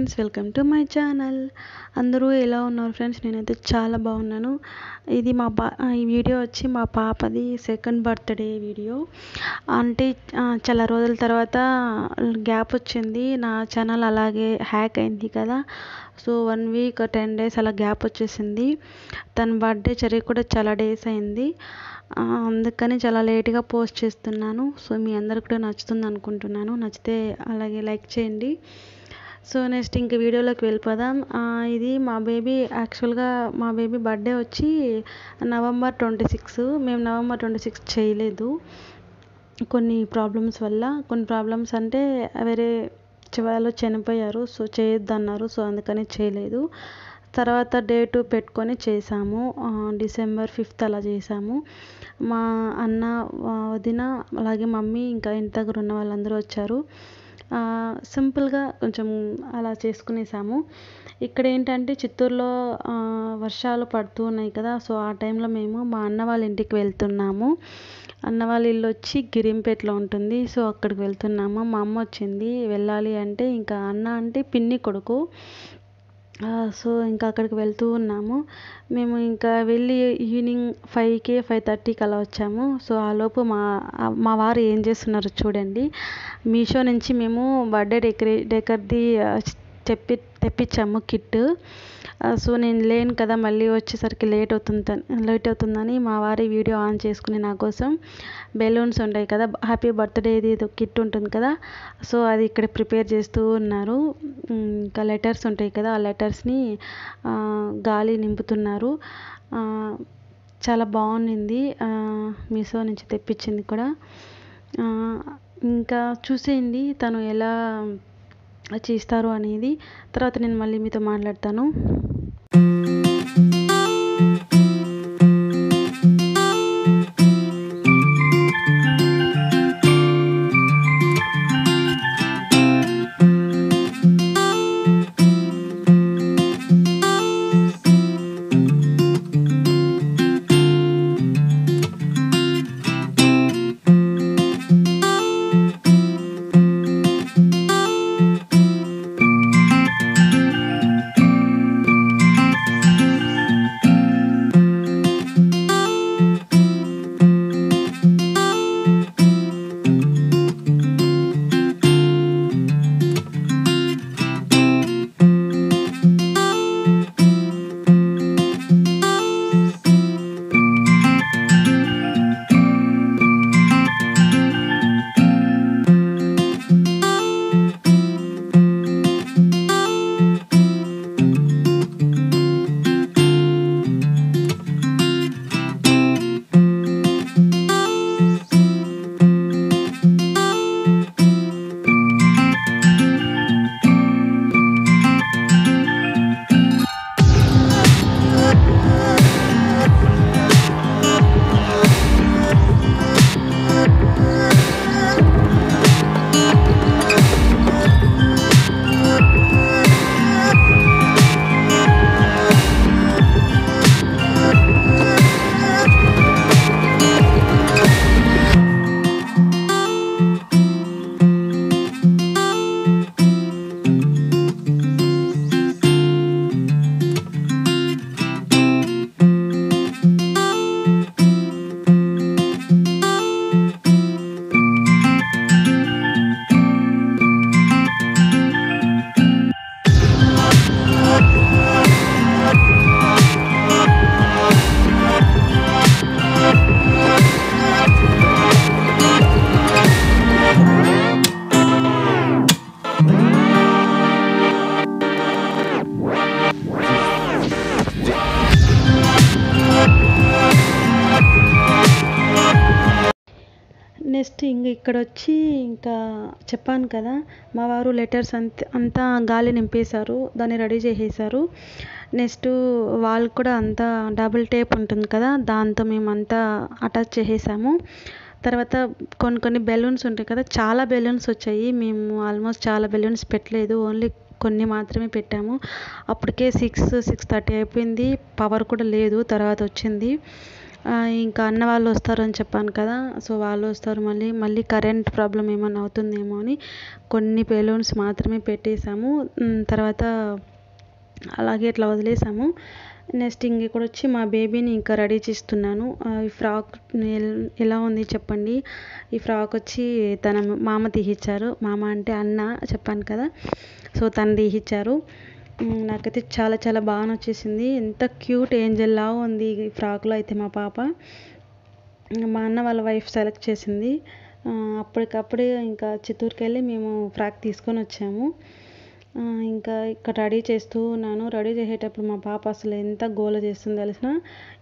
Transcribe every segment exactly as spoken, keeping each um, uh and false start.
Friends, welcome to my channel. అందరూ ఎలా ఉన్నారు ఫ్రెండ్స్? నేనైతే చాలా బాగున్నాను. ఇది మా పా ఈ వీడియో వచ్చి మా పాపది సెకండ్ బర్త్డే వీడియో. అంటే చాలా రోజుల తర్వాత గ్యాప్ వచ్చింది. నా ఛానల్ అలాగే హ్యాక్ అయింది కదా, so one week ten days అలా గ్యాప్ వచ్చేసింది. తన బర్త్డే జరిగి కూడా చాలా డేస్ అయింది, అందుకని చాలా లేట్గా పోస్ట్ చేస్తున్నాను. సో మీ అందరికి కూడా నచ్చుతుంది అనుకుంటున్నాను. నచ్చితే అలాగే లైక్ చేయండి. సో నెక్స్ట్ ఇంక వీడియోలోకి వెళ్ళిపోదాం. ఇది మా బేబీ, యాక్చువల్గా మా బేబీ బర్త్డే వచ్చి నవంబర్ ట్వంటీ సిక్స్. మేము నవంబర్ ట్వంటీ సిక్స్ చేయలేదు కొన్ని ప్రాబ్లమ్స్ వల్ల. కొన్ని ప్రాబ్లమ్స్ అంటే వేరే వాళ్ళు చనిపోయారు, సో చేయొద్దన్నారు, సో అందుకని చేయలేదు. తర్వాత డేటు పెట్టుకొని చేసాము, డిసెంబర్ ఫిఫ్త్ అలా చేసాము. మా అన్న, వదిన, అలాగే మమ్మీ, ఇంకా ఇంటి దగ్గర ఉన్న వాళ్ళందరూ వచ్చారు. సింపుల్గా కొంచెం అలా చేసుకునేసాము. ఇక్కడ ఏంటంటే చిత్తూరులో వర్షాలు పడుతూ ఉన్నాయి కదా, సో ఆ టైంలో మేము మా అన్న వాళ్ళ ఇంటికి వెళ్తున్నాము. అన్న వాళ్ళ ఇల్లు వచ్చి గిరింపేటలో ఉంటుంది, సో అక్కడికి వెళ్తున్నాము. మా అమ్మ వచ్చింది, వెళ్ళాలి అంటే, ఇంకా అన్న అంటే పిన్ని కొడుకు, సో ఇంకా అక్కడికి వెళ్తూ ఉన్నాము. మేము ఇంకా వెళ్ళి ఈవినింగ్ ఫైవ్కి ఫైవ్ థర్టీకి అలా వచ్చాము. సో ఆలోపు మా మా వారు ఏం చేస్తున్నారు చూడండి. మీషో నుంచి మేము బర్త్డే డెకరే డెకర్ది చెప్పి తెప్పించాము కిట్. సో నేను లేను కదా, మళ్ళీ వచ్చేసరికి లేట్ అవుతుంది లేట్ అవుతుందని మా వారి వీడియో ఆన్ చేసుకుని నా కోసం బెలూన్స్ ఉంటాయి కదా, హ్యాపీ బర్త్డే ఇది కిట్ ఉంటుంది కదా, సో అది ఇక్కడ ప్రిపేర్ చేస్తూ ఉన్నారు. ఇంకా లెటర్స్ ఉంటాయి కదా, ఆ లెటర్స్ని గాలి నింపుతున్నారు. చాలా బాగుంది, మీషో నుంచి తెప్పించింది కూడా. ఇంకా చూసేయండి తను ఎలా చేస్తారు అనేది. తర్వాత నేను మళ్ళీ మీతో మాట్లాడతాను. నెక్స్ట్ ఇంక ఇక్కడ వచ్చి ఇంకా చెప్పాను కదా, మా వారు లెటర్స్ అంత అంతా గాలి నింపేశారు, దాన్ని రెడీ చేసేసారు. నెక్స్ట్ వాళ్ళు కూడా అంతా డబుల్ టేప్ ఉంటుంది కదా, దాంతో మేమంతా అటాచ్ చేసేసాము. తర్వాత కొన్ని కొన్ని బెలూన్స్ ఉంటాయి కదా, చాలా బెలూన్స్ వచ్చాయి. మేము ఆల్మోస్ట్ చాలా బెలూన్స్ పెట్టలేదు, ఓన్లీ కొన్ని మాత్రమే పెట్టాము. అప్పటికే సిక్స్ సిక్స్ థర్టీ అయిపోయింది, పవర్ కూడా లేదు, తర్వాత వచ్చింది. ఇంకా అన్న వాళ్ళు వస్తారని చెప్పాను కదా, సో వాళ్ళు వస్తారు. మళ్ళీ మళ్ళీ కరెంట్ ప్రాబ్లం ఏమైనా అవుతుందేమో అని కొన్ని బెలూన్స్ మాత్రమే పెట్టేసాము, తర్వాత అలాగే ఇట్లా వదిలేసాము. నెక్స్ట్ ఇంక ఇక్కడ వచ్చి మా బేబీని ఇంకా రెడీ చేస్తున్నాను. ఈ ఫ్రాక్ ఎలా ఉంది చెప్పండి. ఈ ఫ్రాక్ వచ్చి తన మామ తీయించారు, మామ అంటే అన్న చెప్పాను కదా, సో తను తీయించారు. నాకైతే చాలా చాలా బాగా నచ్చేసింది, ఎంత క్యూట్ ఏంజల్లా ఉంది ఈ ఫ్రాక్లో అయితే మా పాప. మా అన్న వాళ్ళ వైఫ్ సెలెక్ట్ చేసింది, అప్పటికప్పుడే ఇంకా చిత్తూరుకి వెళ్ళి మేము ఫ్రాక్ తీసుకొని వచ్చాము. ఇంకా ఇక్కడ రెడీ చేస్తూ ఉన్నాను. రెడీ చేసేటప్పుడు మా పాప అసలు ఎంత గోల చేస్తుందో తెలిసిన,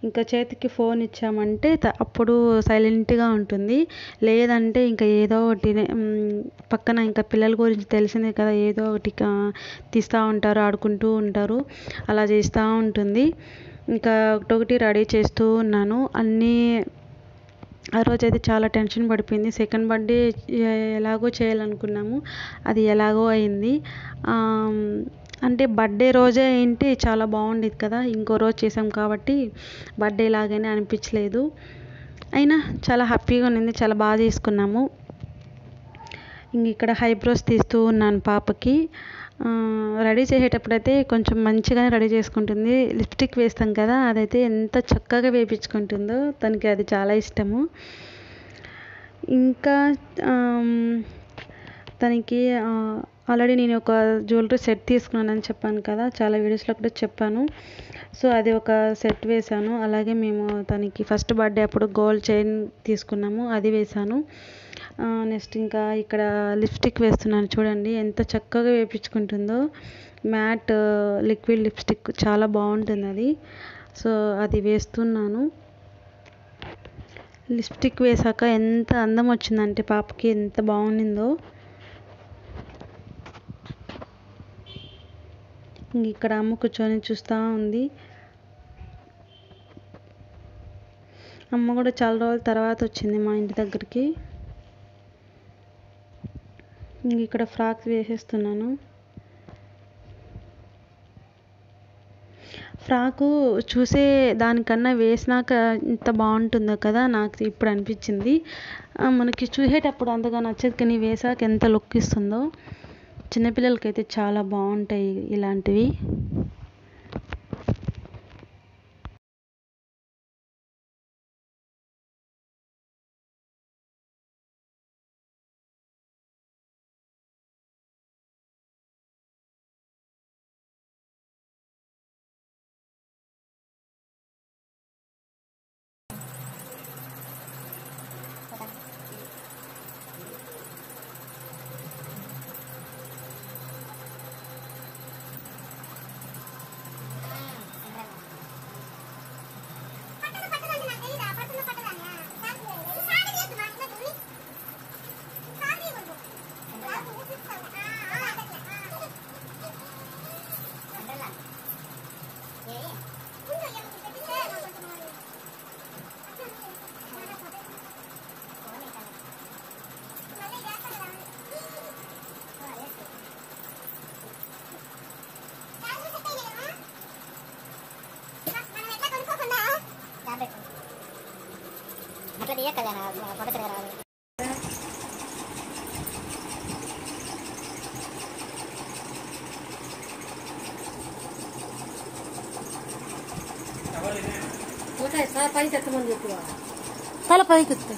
ఇంకా చేతికి ఫోన్ ఇచ్చామంటే అప్పుడు సైలెంట్గా ఉంటుంది, లేదంటే ఇంకా ఏదో ఒకటి పక్కన ఇంకా పిల్లల గురించి తెలిసిందే కదా, ఏదో ఒకటి తీస్తూ ఉంటారు, ఆడుకుంటూ ఉంటారు, అలా చేస్తూ ఉంటుంది. ఇంకా ఒకటొకటి రెడీ చేస్తూ ఉన్నాను అన్నీ. ఆ రోజు అయితే చాలా టెన్షన్ పడిపోయింది. సెకండ్ బర్త్డే ఎలాగో చేయాలనుకున్నాము, అది ఎలాగో అయింది. అంటే బర్త్డే రోజే ఏంటి చాలా బాగుండేది కదా, ఇంకో రోజు చేసాం కాబట్టి బర్త్డే లాగానే అనిపించలేదు, అయినా చాలా హ్యాపీగా ఉన్నింది, చాలా బాగా చేసుకున్నాము. ఇంక ఇక్కడ హైబ్రోస్ తీస్తూ ఉన్నాను పాపకి. రెడీ చేసేటప్పుడైతే కొంచెం మంచిగానే రెడీ చేసుకుంటుంది, లిప్స్టిక్ వేస్తాం కదా అదైతే ఎంత చక్కగా వేయించుకుంటుందో, తనకి అది చాలా ఇష్టము. ఇంకా తనకి ఆల్రెడీ నేను ఒక జ్యువెలరీ సెట్ తీసుకున్నానని చెప్పాను కదా, చాలా వీడియోస్లో కూడా చెప్పాను, సో అది ఒక సెట్ వేశాను. అలాగే మేము తనకి ఫస్ట్ బర్త్డే అప్పుడు గోల్డ్ చైన్ తీసుకున్నాము, అది వేశాను. నెక్స్ట్ ఇంకా ఇక్కడ లిప్స్టిక్ వేస్తున్నాను, చూడండి ఎంత చక్కగా వేయించుకుంటుందో, మ్యాట్ లిక్విడ్ లిప్స్టిక్ చాలా బాగుంటుంది అది, సో అది వేస్తున్నాను. లిప్స్టిక్ వేసాక ఎంత అందం వచ్చిందంటే పాపకి, ఎంత బాగుండిందో. ఇంక ఇక్కడ అమ్మ కూర్చొని చూస్తూ ఉంది. అమ్మ కూడా చాలా రోజుల తర్వాత వచ్చింది మా ఇంటి దగ్గరికి. ఇంక ఇక్కడ ఫ్రాక్స్ వేసేస్తున్నాను. ఫ్రాకు చూసే దానికన్నా వేసినాక ఎంత బాగుంటుందో కదా నాకు ఇప్పుడు అనిపించింది. మనకి చూసేటప్పుడు అంతగా నచ్చదు, కానీ వేసాక ఎంత లుక్ ఇస్తుందో. చిన్నపిల్లలకైతే చాలా బాగుంటాయి ఇలాంటివి. Dia kalian harus mengapa tergerak. Kalau saya paling satu minggu tu. Kalau paling itu.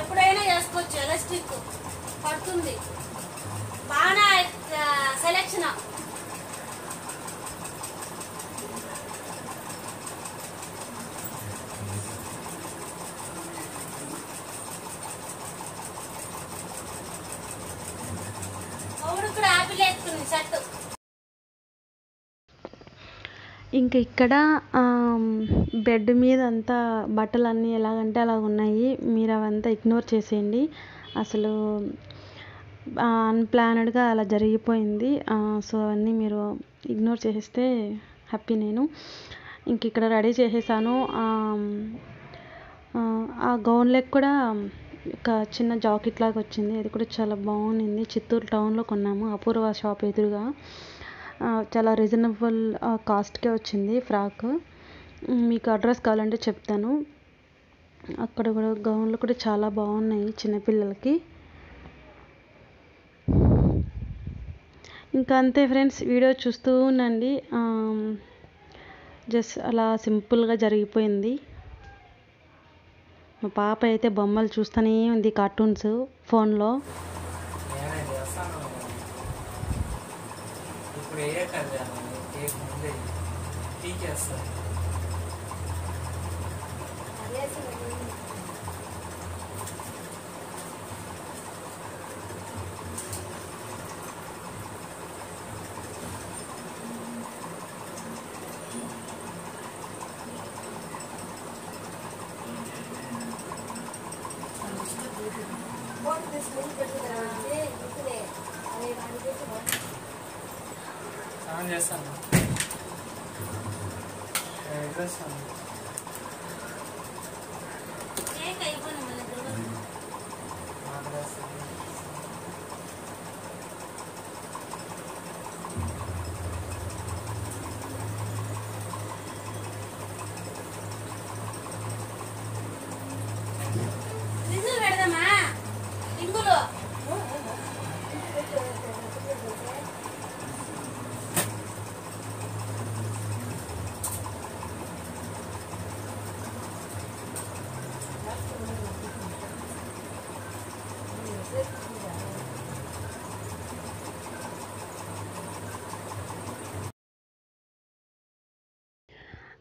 ఎప్పుడైనా చేసుకోవచ్చు, ఎలాస్టిక్ పడుతుంది బాగా. సెలెక్షన్ ఇంక ఇక్కడ బెడ్ మీద అంతా బట్టలు అన్నీ ఎలాగంటే అలా ఉన్నాయి. మీరు అవంతా ఇగ్నోర్ చేసేయండి. అసలు అన్‌ప్లాన్డ్‌గా అలా జరిగిపోయింది. సో అన్నీ మీరు ఇగ్నోర్ చేసేస్తే హ్యాపీ నేను. ఇంక ఇక్కడ రెడీ చేసేసాను. ఆ గౌన్ లెక్ కూడా ఒక చిన్న జాకెట్ లాగా వచ్చింది. అది కూడా చాలా బాగుంది. చిత్తూరు టౌన్లో కొన్నాము, అపూర్వ షాప్ ఎదురుగా. చాలా రీజనబుల్ కాస్ట్కే వచ్చింది ఫ్రాక్. మీకు అడ్రస్ కావాలంటే చెప్తాను. అక్కడ కూడా గౌన్లు కూడా చాలా బాగున్నాయి చిన్నపిల్లలకి. ఇంకా అంతే ఫ్రెండ్స్, వీడియో చూస్తూ ఉండండి. జస్ట్ అలా సింపుల్గా జరిగిపోయింది. మా పాప అయితే బొమ్మలు చూస్తూనే ఉంది, కార్టూన్స్ ఫోన్లో.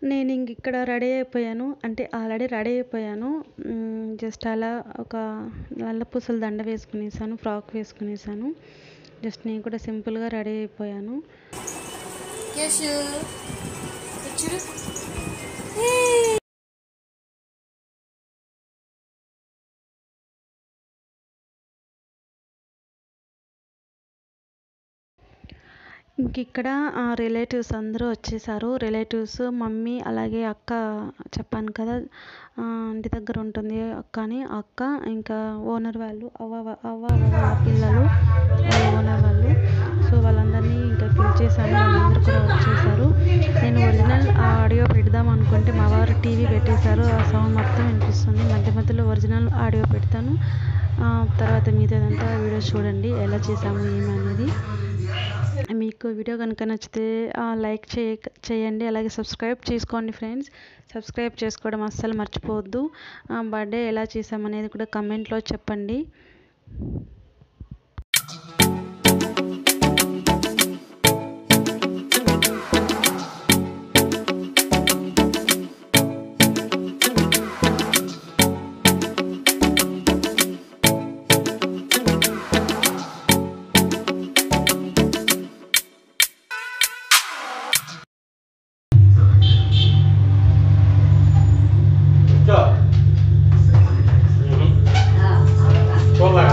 నేను ఇంక ఇక్కడ రెడీ అయిపోయాను, అంటే ఆల్రెడీ రెడీ అయిపోయాను. జస్ట్ అలా ఒక నల్ల పూసలు దండ వేసుకునేసాను, ఫ్రాక్ వేసుకునేసాను. జస్ట్ నేను కూడా సింపుల్గా రెడీ అయిపోయాను. ఇంక ఇక్కడ రిలేటివ్స్ అందరూ వచ్చేసారు. రిలేటివ్స్ మమ్మీ అలాగే అక్క, చెప్పాను కదా ఇంటి దగ్గర ఉంటుంది అక్క అని, అక్క ఇంకా ఓనర్ వాళ్ళు, అవ్వ అవ్వ పిల్లలు ఓనర్ వాళ్ళు. సో వాళ్ళందరినీ ఇంకా పిలిచేసాను, వాళ్ళందరూ కూడా వచ్చేసారు. నేను ఒరిజినల్ ఆడియో పెడదాం అనుకుంటే మా వారు టీవీ పెట్టేశారు, ఆ సౌండ్ మొత్తం వినిపిస్తుంది. మధ్య మధ్యలో ఒరిజినల్ ఆడియో పెడతాను, తర్వాత మీదేదంతా వీడియో చూడండి ఎలా చేసాము ఏమి అనేది. మీకు వీడియో కనుక నచ్చితే లైక్ చేయ చేయండి అలాగే సబ్స్క్రైబ్ చేసుకోండి ఫ్రెండ్స్. సబ్స్క్రైబ్ చేసుకోవడం అస్సలు మర్చిపోవద్దు. బర్త్డే ఎలా చేసామనేది కూడా కమెంట్లో చెప్పండి. Hola.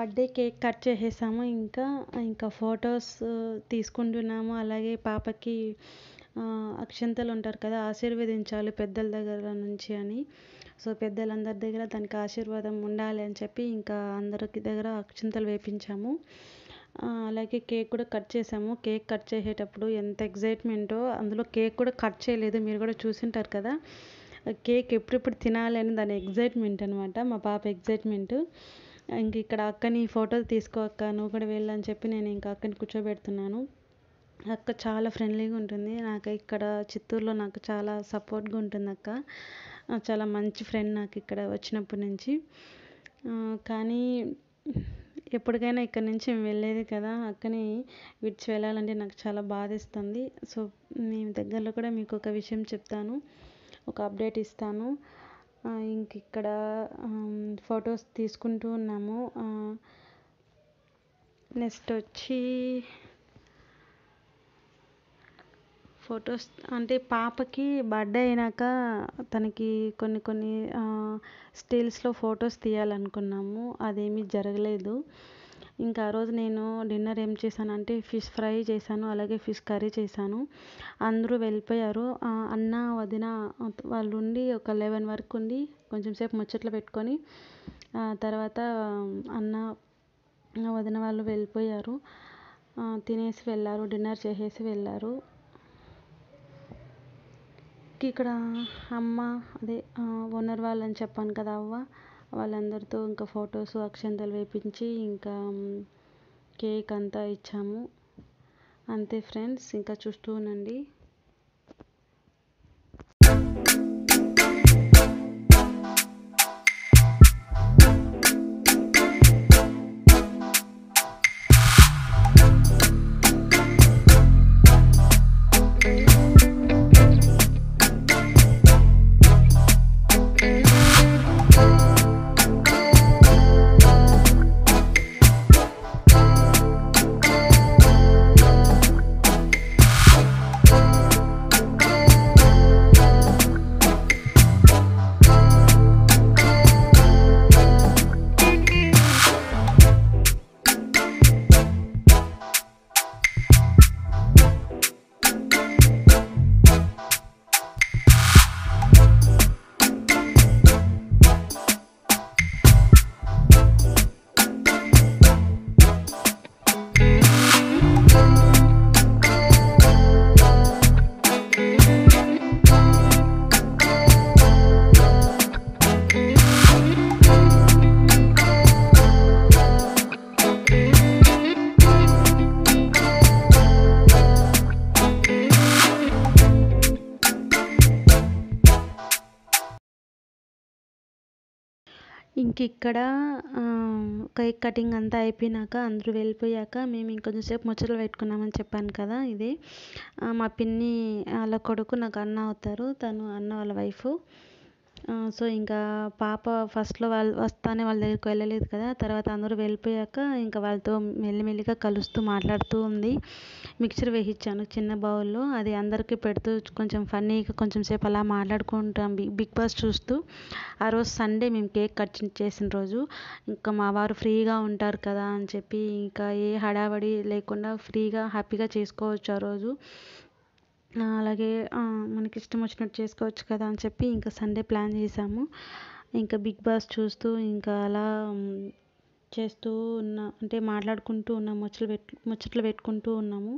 బర్త్డే కేక్ కట్ చేసేసాము. ఇంకా ఇంకా ఫొటోస్ తీసుకుంటున్నాము. అలాగే పాపకి అక్షంతలు ఉంటారు కదా, ఆశీర్వదించాలి పెద్దల దగ్గర నుంచి అని. సో పెద్దలందరి దగ్గర దానికి ఆశీర్వాదం ఉండాలి అని చెప్పి ఇంకా అందరికి దగ్గర అక్షంతలు వేపించాము. అలాగే కేక్ కూడా కట్ చేసాము. కేక్ కట్ చేసేటప్పుడు ఎంత ఎగ్జైట్మెంటో, అందులో కేక్ కూడా కట్ చేయలేదు, మీరు కూడా చూసింటారు కదా. కేక్ ఎప్పుడెప్పుడు తినాలి అని దాని ఎగ్జైట్మెంట్ అనమాట, మా పాప ఎగ్జైట్మెంట్. ఇంక ఇక్కడ అక్కని ఫోటోలు తీసుకో అక్క, నువ్వు కూడా వెళ్ళని చెప్పి నేను ఇంకా అక్కని కూర్చోబెడుతున్నాను. అక్క చాలా ఫ్రెండ్లీగా ఉంటుంది. నాకు ఇక్కడ చిత్తూరులో నాకు చాలా సపోర్ట్గా ఉంటుంది అక్క, చాలా మంచి ఫ్రెండ్ నాకు ఇక్కడ వచ్చినప్పటి నుంచి. కానీ ఎప్పటికైనా ఇక్కడ నుంచి మేము వెళ్ళేది కదా, అక్కని విడిచి వెళ్ళాలంటే నాకు చాలా బాధిస్తుంది. సో మీ దగ్గరలో కూడా మీకు ఒక విషయం చెప్తాను, ఒక అప్డేట్ ఇస్తాను. ఇంక ఇక్కడ ఫొటోస్ తీసుకుంటూ ఉన్నాము. నెక్స్ట్ వచ్చి ఫొటోస్ అంటే పాపకి బర్త్డే అయినాక తనకి కొన్ని కొన్ని స్టిల్స్లో ఫొటోస్ తీయాలనుకున్నాము, అదేమీ జరగలేదు. ఇంకా ఆ రోజు నేను డిన్నర్ ఏం చేశానంటే ఫిష్ ఫ్రై చేశాను, అలాగే ఫిష్ కర్రీ చేశాను. అందరూ వెళ్ళిపోయారు, అన్న వదిన వాళ్ళు ఉండి ఒక లెవెన్ వరకు ఉండి కొంచెం సేపు ముచ్చట్లు పెట్టుకొని తర్వాత అన్న వదిన వాళ్ళు వెళ్ళిపోయారు, తినేసి వెళ్ళారు, డిన్నర్ చేసేసి వెళ్ళారు. ఇక్కడ అమ్మ అదే ఓనర్ వాళ్ళని చెప్పాను కదా, అవ్వ వాళ్ళందరితో ఇంకా ఫొటోస్ అక్షంతలు వేపించి ఇంకా కేక్ అంతా ఇచ్చాము. అంతే ఫ్రెండ్స్, ఇంకా చూస్తూ ఉండండి. ఇంక ఇక్కడ కేక్ కటింగ్ అంతా అయిపోయినాక అందరూ వెళ్ళిపోయాక మేము ఇంకొంచెం సేపు ముచ్చట్లు పెట్టుకున్నామని చెప్పాను కదా, ఇదే మా పిన్ని వాళ్ళ కొడుకు నాకు అన్న అవుతారు, తను అన్న వాళ్ళ వైఫ్. సో ఇంకా పాప ఫస్ట్లో వాళ్ళు వస్తానే వాళ్ళ దగ్గరికి వెళ్ళలేదు కదా, తర్వాత అందరూ వెళ్ళిపోయాక ఇంకా వాళ్ళతో మెల్లిమెల్లిగా కలుస్తూ మాట్లాడుతూ ఉంది. మిక్చర్ వేయించాను చిన్న బౌల్లో, అది అందరికీ పెడుతూ కొంచెం ఫన్నీగా కొంచెం సేపు అలా మాట్లాడుకుంటాం బిగ్ బాస్ చూస్తూ. ఆ రోజు సండే మేము కేక్ కట్ చేసిన రోజు, ఇంకా మా వారు ఫ్రీగా ఉంటారు కదా అని చెప్పి ఇంకా ఏ హడావడి లేకుండా ఫ్రీగా హ్యాపీగా చేసుకోవచ్చు ఆ రోజు. అలాగే మనకి ఇష్టం వచ్చినట్టు చేసుకోవచ్చు కదా అని చెప్పి ఇంకా సండే ప్లాన్ చేసాము. ఇంకా బిగ్ బాస్ చూస్తూ ఇంకా అలా చేస్తూ ఉన్నా అంటే మాట్లాడుకుంటూ ఉన్నాం, ముచ్చట్లు పెట్టు ముచ్చట్లు పెట్టుకుంటూ ఉన్నాము.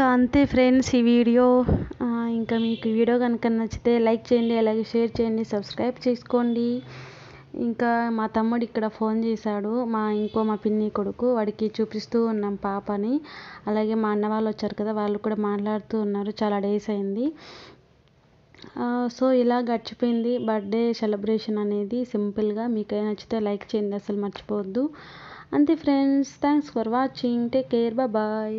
ఇంకా అంతే ఫ్రెండ్స్ ఈ వీడియో. ఇంకా మీకు ఈ వీడియో కనుక నచ్చితే లైక్ చేయండి, అలాగే షేర్ చేయండి, సబ్స్క్రైబ్ చేసుకోండి. ఇంకా మా తమ్ముడు ఇక్కడ ఫోన్ చేశాడు, మా ఇంకో మా పిన్ని కొడుకు, వాడికి చూపిస్తూ ఉన్నాం పాపని. అలాగే మా అన్న వాళ్ళు వచ్చారు కదా, వాళ్ళు కూడా మాట్లాడుతూ ఉన్నారు, చాలా డేస్ అయింది. సో ఇలా గడిచిపోయింది బర్త్డే సెలబ్రేషన్ అనేది సింపుల్గా. మీకే నచ్చితే లైక్ చేయండి, అసలు మర్చిపోవద్దు. అంతే friends, thanks for watching, take care, bye.